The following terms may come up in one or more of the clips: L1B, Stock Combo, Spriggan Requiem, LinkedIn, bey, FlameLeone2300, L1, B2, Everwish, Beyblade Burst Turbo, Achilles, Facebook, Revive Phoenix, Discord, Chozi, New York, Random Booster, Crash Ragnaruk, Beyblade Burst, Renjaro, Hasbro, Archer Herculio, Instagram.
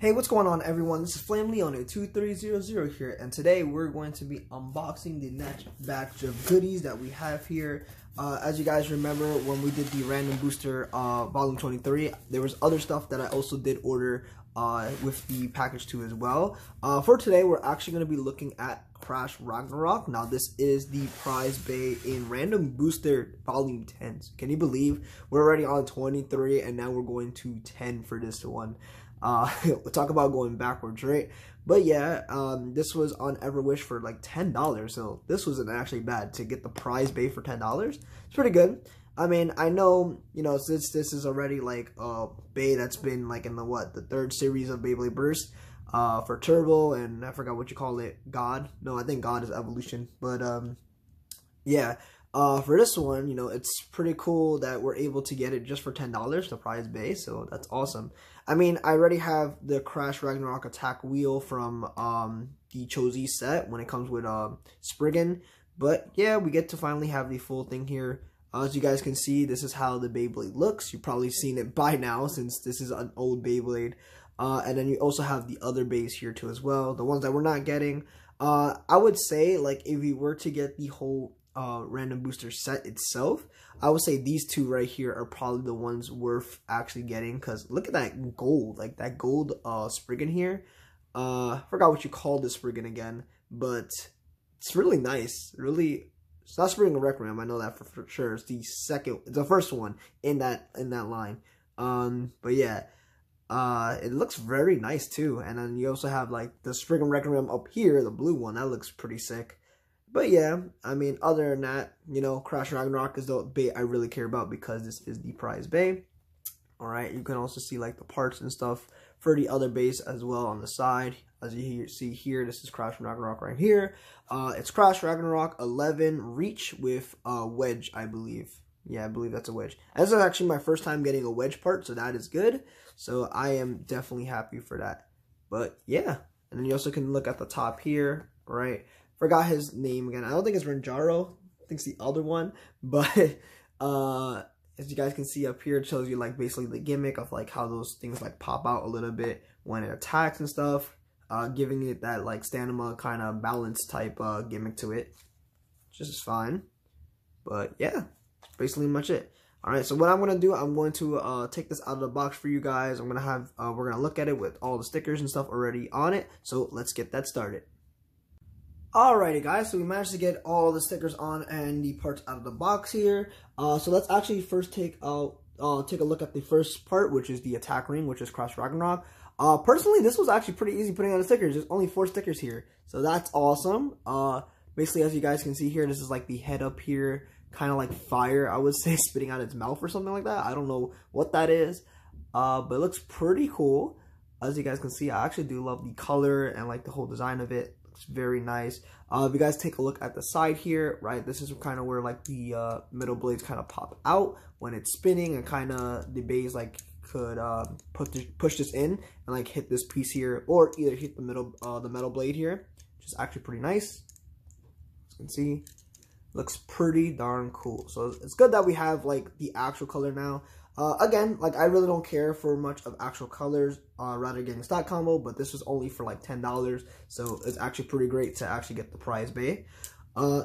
Hey, what's going on everyone? This is FlameLeone2300 here, and today we're going to be unboxing the next batch of goodies that we have here. As you guys remember, when we did the Random Booster Volume 23, there was other stuff that I also did order with the package too as well. For today, we're actually going to be looking at Crash Ragnaruk. Now, this is the prize bay in Random Booster Volume 10. Can you believe we're already on 23 and now we're going to 10 for this one? Talk about going backwards, right? But yeah, this was on Everwish for like $10, so this wasn't actually bad to get the prize bay for $10. It's pretty good. I mean, I know, you know, since this is already like a bay that's been like in the third series of Beyblade Burst, for Turbo, and I forgot what you call it, God? No, I think God is Evolution, but yeah. For this one, you know, it's pretty cool that we're able to get it just for $10, the prize bay, so that's awesome. I mean, I already have the Crash Ragnaruk attack wheel from the Chozi set when it comes with Spriggan, but yeah, we get to finally have the full thing here. As you guys can see, this is how the Beyblade looks. You've probably seen it by now since this is an old Beyblade. And then you also have the other bays here too as well, the ones that we're not getting. I would say, like, if we were to get the whole random booster set itself, I would say these two right here are probably the ones worth actually getting, because look at that gold, like that gold Spriggan here. Forgot what you call this Spriggan again, but it's really nice. Really, it's not Spriggan Requiem, I know that for sure. It's the second, the first one in that line. But yeah, it looks very nice too. And then you also have like the Spriggan Requiem up here, the blue one, that looks pretty sick. But yeah, I mean, other than that, you know, Crash Ragnaruk is the bay I really care about because this is the prize bay. Alright, you can also see like the parts and stuff for the other bays as well on the side. As you see here, this is Crash Ragnaruk right here. It's Crash Ragnaruk 11 Reach with Wedge, I believe. Yeah, I believe that's a wedge. And this is actually my first time getting a wedge part, so that is good. So I am definitely happy for that. But yeah, and then you also can look at the top here, right? Forgot his name again. I don't think it's Renjaro. I think it's the other one. But as you guys can see up here, it shows you like basically the gimmick of like how those things like pop out a little bit when it attacks and stuff, giving it that like Stanima kind of balance type gimmick to it, which is fine. But yeah, that's basically much it. All right, so what I'm gonna do, I'm going to take this out of the box for you guys. I'm gonna have we're gonna look at it with all the stickers and stuff already on it. So let's get that started. Alrighty guys, so we managed to get all the stickers on and the parts out of the box here. So let's actually first take a look at the first part, which is the attack ring, which is Crash Ragnaruk. Personally, this was actually pretty easy putting on the stickers. There's only 4 stickers here, so that's awesome. Basically, as you guys can see here, this is like the head up here, kind of like fire, I would say, spitting out its mouth or something like that. I don't know what that is, but it looks pretty cool. As you guys can see, I actually do love the color and like the whole design of it. It's very nice. If you guys take a look at the side here, right, this is kind of where like the middle blades kind of pop out when it's spinning, and kind of the bays like could push this in and like hit this piece here, or either hit the metal blade here, which is actually pretty nice. As you can see, looks pretty darn cool. So it's good that we have like the actual color now. Again, like I really don't care for much of actual colors, rather getting stock combo, but this was only for like $10, so it's actually pretty great to actually get the prize bay.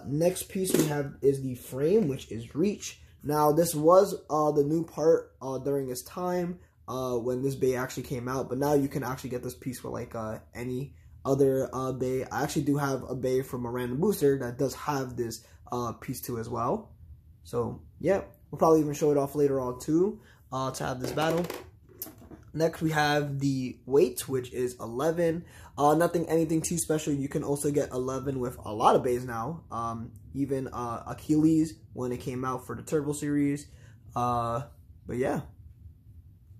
Next piece we have is the frame, which is Reach. Now this was the new part during this time when this bay actually came out, but now you can actually get this piece with like any other bay. I actually do have a bay from a random booster that does have this piece too as well. So yeah, we'll probably even show it off later on too, to have this battle. Next we have the weight, which is 11. Nothing anything too special. You can also get 11 with a lot of bays now. Even Achilles when it came out for the Turbo series. But yeah,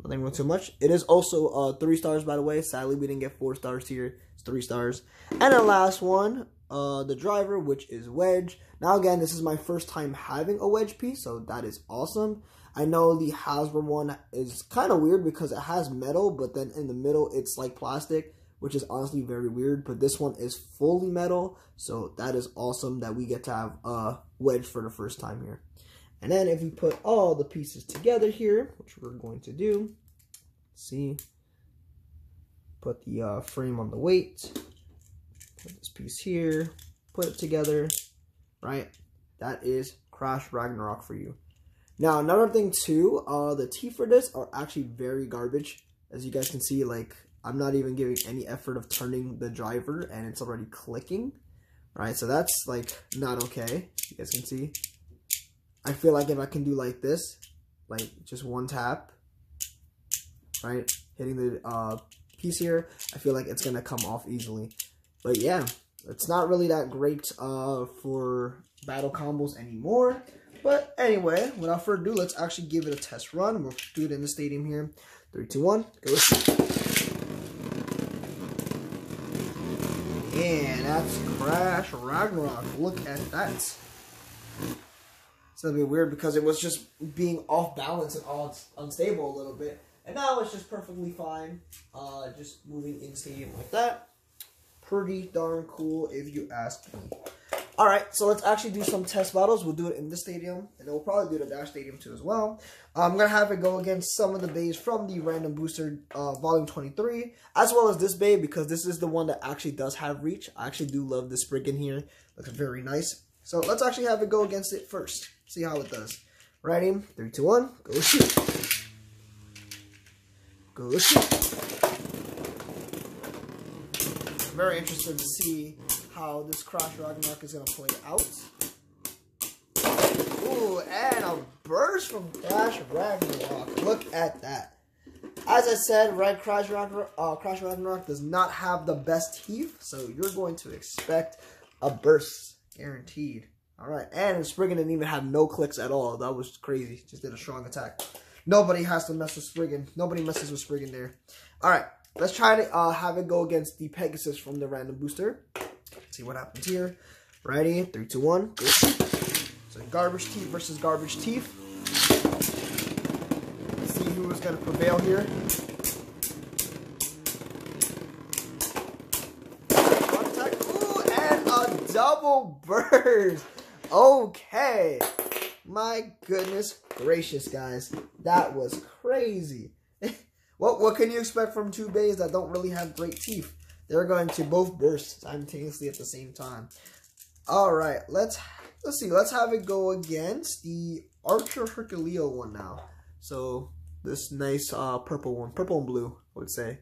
nothing went too much. It is also 3 stars, by the way. Sadly we didn't get 4 stars here. It's 3 stars. And the last one, the driver, which is Wedge. Now again, this is my first time having a wedge piece, so that is awesome. I know the Hasbro one is kind of weird because it has metal, but then in the middle it's like plastic, which is honestly very weird, but this one is fully metal, so that is awesome that we get to have a wedge for the first time here. And then if we put all the pieces together here, which we're going to do, see, Put the frame on the weight, put this piece here, put it together, right? That is Crash Ragnaruk for you. Now, another thing too, the teeth for this are actually very garbage. As you guys can see, like, I'm not even giving any effort of turning the driver and it's already clicking, right? So that's, like, not okay. You guys can see. I feel like if I can do like this, like, just one tap, right? Hitting the piece here, I feel like it's going to come off easily. But yeah, it's not really that great for battle combos anymore. But anyway, without further ado, let's actually give it a test run. We'll do it in the stadium here. 3, 2, 1, go. And that's Crash Ragnaruk. Look at that. It's gonna be weird because it was just being off balance and all unstable a little bit, and now it's just perfectly fine. Just moving in stadium like that. Pretty darn cool, if you ask me. Alright, so let's actually do some test battles. We'll do it in this stadium, and then we'll probably do the Dash Stadium too as well. I'm going to have it go against some of the bays from the Random Booster Volume 23, as well as this bay, because this is the one that actually does have reach. I actually do love the Spriggan here. Looks very nice. So let's actually have it go against it first. See how it does. Ready? 3, 2, 1. Go shoot. Go shoot. I'm very interested to see how this Crash Ragnaruk is going to play out. Ooh, and a burst from Crash Ragnaruk. Look at that. As I said, right, Crash Ragnaruk does not have the best teeth, so you're going to expect a burst, guaranteed. Alright, and Spriggan didn't even have no clicks at all. That was crazy. Just did a strong attack. Nobody has to mess with Spriggan. Nobody messes with Spriggan there. Alright, let's try to have it go against the Pegasus from the Random Booster. See what happens here. Ready? 3, 2, 1. Go. So garbage teeth versus garbage teeth. Let's see who is going to prevail here. One attack. Ooh, and a double burst. Okay. My goodness gracious, guys. That was crazy. What can you expect from two bays that don't really have great teeth? They're going to both burst simultaneously at the same time. Alright, let's see. Let's have it go against the Archer Herculio one now. So, this nice purple one. Purple and blue, I would say.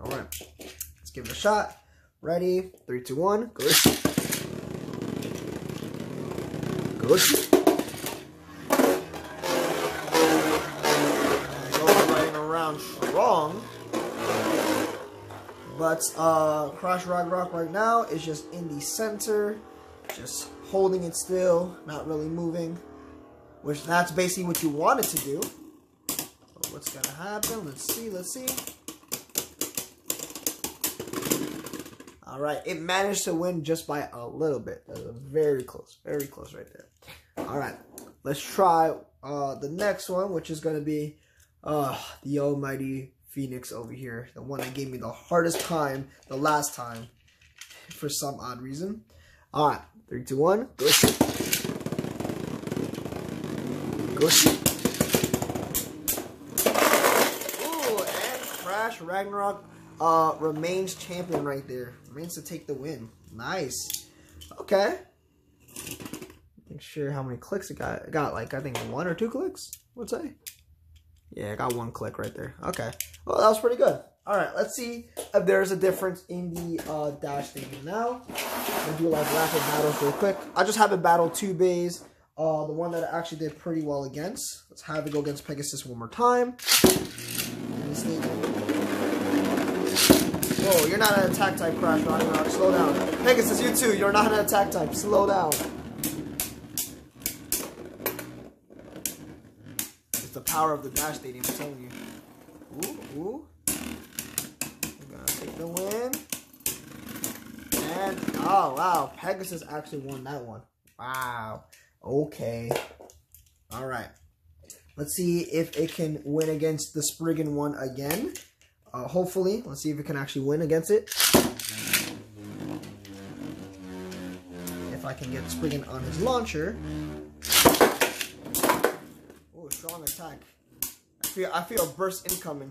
Alright, let's give it a shot. Ready? 3, 2, 1. Go. Go. Goes right around strong. But Crash Ragnaruk right now is just in the center, just holding it still, not really moving, which that's basically what you want it to do. But what's going to happen? Let's see, let's see. Alright, it managed to win just by a little bit. That was very close right there. Alright, let's try the next one, which is going to be the almighty Phoenix over here, the one that gave me the hardest time the last time for some odd reason. Alright, 3, 2, 1, go shoot. Go shoot. Ooh, and Crash Ragnaruk remains champion right there. Remains to take the win. Nice. Okay. Make sure how many clicks it got. It got, like, I think 1 or 2 clicks, I would say. Yeah, I got 1 click right there. Okay. Well, that was pretty good. Alright, let's see if there's a difference in the Dash thing now. I'm going to do like rapid battles real quick. I just have it battle 2 bays. The one that I actually did pretty well against. Let's have it go against Pegasus one more time. Whoa, you're not an attack type, Crash Ragnaruk. Slow down. Pegasus, you too. You're not an attack type. Slow down. The power of the Dash Stadium, I'm telling you. Ooh, ooh. I'm gonna take the win. And, oh, wow. Pegasus actually won that one. Wow. Okay. Alright. Let's see if it can win against the Spriggan one again. Hopefully. Let's see if it can actually win against it. If I can get Spriggan on his launcher. Strong attack. I feel a burst incoming.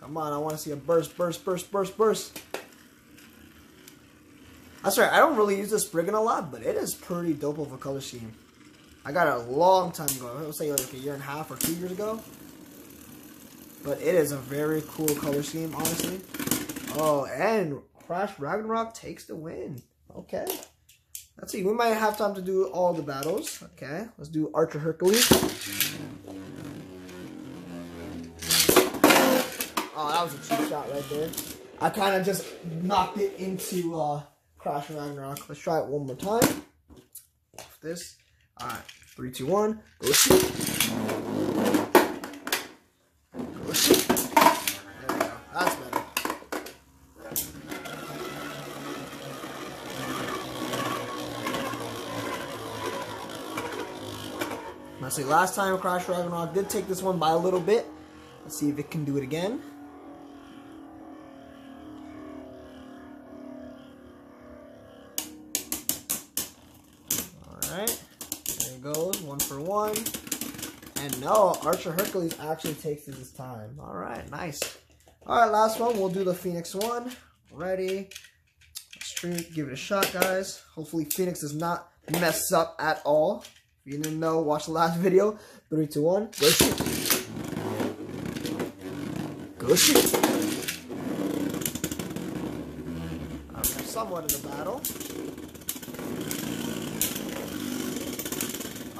Come on, I want to see a burst. I'm sorry, I don't really use this Spriggan a lot, but it is pretty dope of a color scheme. I got it a long time ago. I would say like a year and a half or 2 years ago. But it is a very cool color scheme, honestly. Oh, and Crash Ragnaruk takes the win. Okay. Let's see, we might have time to do all the battles. Okay, let's do Archer Hercules. Oh, that was a cheap shot right there. I kind of just knocked it into Crash Ragnarok. Let's try it one more time. Off this. Alright, 3, 2, 1. Go shoot. Go shoot. There we go. That's better. Let's see, last time Crash Ragnarok did take this one by a little bit. Let's see if it can do it again. Alright, there it goes, 1 for 1. And no, Archer Hercules actually takes it this time. Alright, nice. Alright, last one, we'll do the Phoenix one. Ready. Let's give it a shot, guys. Hopefully Phoenix does not mess up at all. If you didn't know, watch the last video. 3, 2, 1, go shoot. Go shoot. Okay, somewhat in the battle.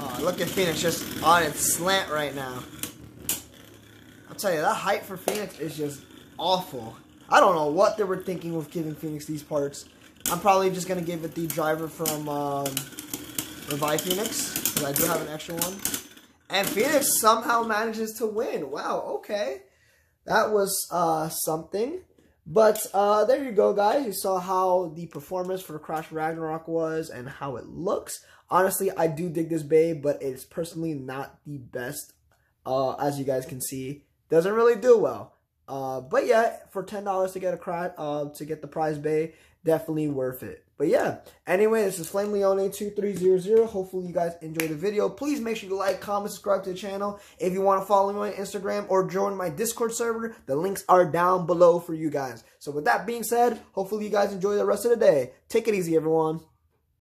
Oh, look at Phoenix just on its slant right now. I'll tell you, that height for Phoenix is just awful. I don't know what they were thinking with giving Phoenix these parts. I'm probably just going to give it the driver from Revive Phoenix, because I do have an extra one. And Phoenix somehow manages to win. Wow, okay. That was something, but there you go, guys. You saw how the performance for Crash Ragnarok was and how it looks. Honestly, I do dig this babe, but it's personally not the best. As you guys can see, doesn't really do well. But yeah, for $10 to get a to get the prize babe, definitely worth it. But yeah, anyway, this is FlameLeone2300. Hopefully you guys enjoyed the video. Please make sure you like, comment, subscribe to the channel. If you want to follow me on Instagram or join my Discord server, the links are down below for you guys. So with that being said, hopefully you guys enjoy the rest of the day. Take it easy, everyone.